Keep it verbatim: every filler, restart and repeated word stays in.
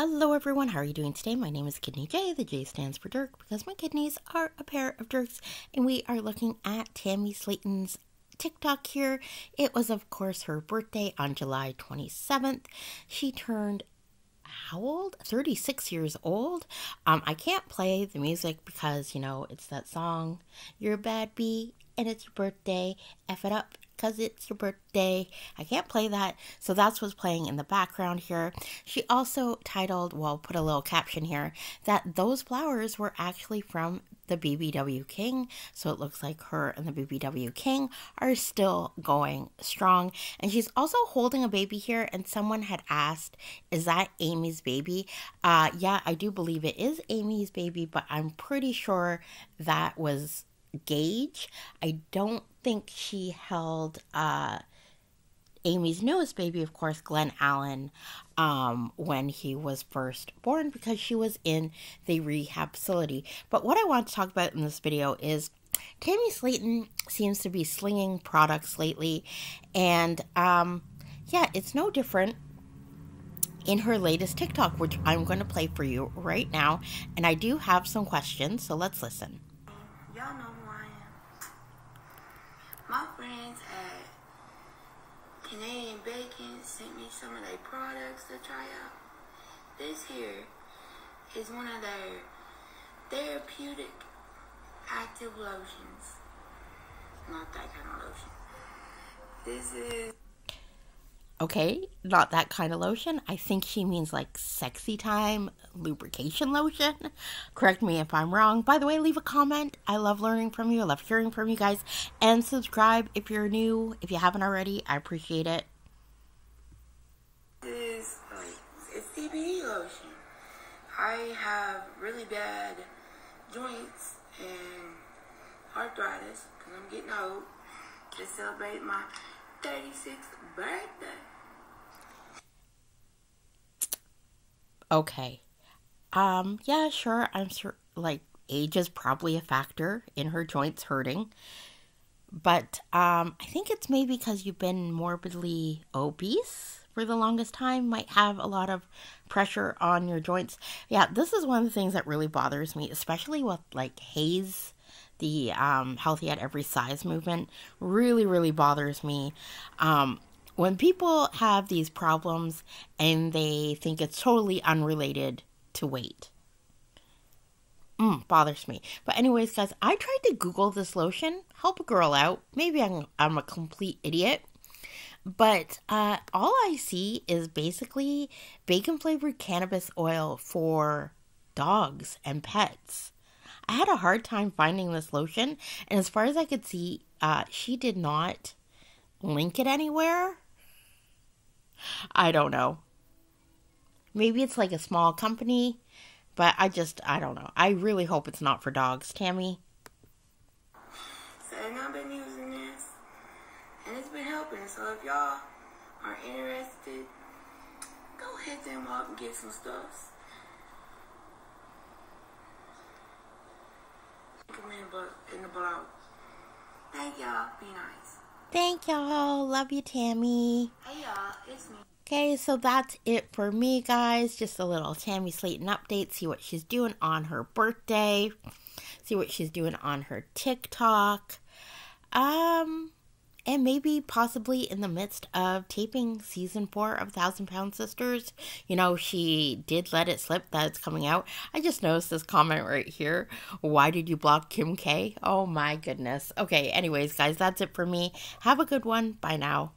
Hello everyone, how are you doing today? My name is Kidney J. The J stands for Dirk because my kidneys are a pair of Dirks, and we are looking at Tammy Slaton's TikTok here. It was, of course, her birthday on July twenty-seventh. She turned how old? thirty-six years old. Um, I can't play the music because, you know, it's that song, You're a Bad Bee and it's your birthday, F it up. Because it's your birthday. I can't play that. So that's what's playing in the background here. She also titled, well, put a little caption here, that those flowers were actually from the B B W King. So it looks like her and the B B W King are still going strong. And she's also holding a baby here. And someone had asked, is that Amy's baby? Uh, yeah, I do believe it is Amy's baby, but I'm pretty sure that was Gage. I don't think she held uh, Amy's newest baby, of course, Glenn Allen, um, when he was first born because she was in the rehab facility. But what I want to talk about in this video is Tammy Slaton seems to be slinging products lately, and um, yeah, it's no different in her latest TikTok, which I'm going to play for you right now. And I do have some questions, so let's listen. Y'all know who I am. My friends at Canadian Bacon sent me some of their products to try out. This here is one of their therapeutic active lotions. Not that kind of lotion. This is... Okay, not that kind of lotion. I think she means like sexy time lubrication lotion. Correct me if I'm wrong. By the way, leave a comment. I love learning from you. I love hearing from you guys. And subscribe if you're new. If you haven't already, I appreciate it. This is C B D lotion. I have really bad joints and arthritis because I'm getting old. To celebrate my thirty-sixth birthday. Okay. Um, yeah, sure. I'm sure, like, age is probably a factor in her joints hurting. But um, I think it's maybe because you've been morbidly obese for the longest time, might have a lot of pressure on your joints. Yeah, this is one of the things that really bothers me, especially with, like, Haze. The um, Healthy at Every Size movement really, really bothers me. Um, when people have these problems and they think it's totally unrelated to weight. Mm, bothers me. But anyways, guys, I tried to Google this lotion. Help a girl out. Maybe I'm, I'm a complete idiot. But uh, all I see is basically bacon-flavored cannabis oil for dogs and pets. I had a hard time finding this lotion, and as far as I could see, uh, she did not link it anywhere. I don't know. Maybe it's like a small company, but I just, I don't know. I really hope it's not for dogs, Tammy. So, and I've been using this, and it's been helping. So if y'all are interested, go hit them up and get some stuff. In the blog. Thank y'all. Be nice. Thank y'all. Love you, Tammy. Hey y'all, it's me. Okay, so that's it for me, guys. Just a little Tammy Slaton update. See what she's doing on her birthday. See what she's doing on her TikTok. Um, and maybe possibly in the midst of taping season four of one thousand pound Sisters. You know, she did let it slip that it's coming out. I just noticed this comment right here. Why did you block Kim K? Oh my goodness. Okay, anyways, guys, that's it for me. Have a good one. Bye now.